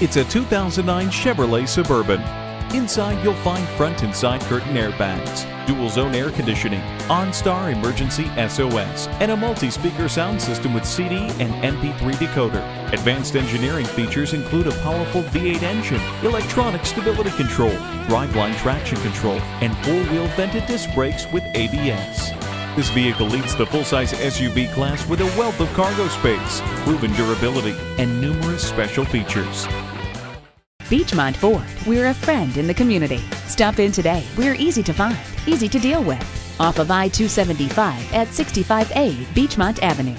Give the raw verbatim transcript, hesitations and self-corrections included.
It's a two thousand nine Chevrolet Suburban. Inside, you'll find front and side curtain airbags, dual zone air conditioning, OnStar emergency S O S, and a multi-speaker sound system with C D and M P three decoder. Advanced engineering features include a powerful V eight engine, electronic stability control, driveline traction control, and four-wheel vented disc brakes with A B S. This vehicle leads the full-size S U V class with a wealth of cargo space, proven durability, and numerous special features. Beechmont Ford, we're a friend in the community. Stop in today. We're easy to find, easy to deal with. Off of I two seventy-five at sixty-five A Beechmont Avenue.